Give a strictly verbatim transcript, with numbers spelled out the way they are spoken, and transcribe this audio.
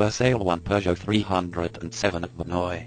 For sale one Peugeot three hundred seven at Brunoy.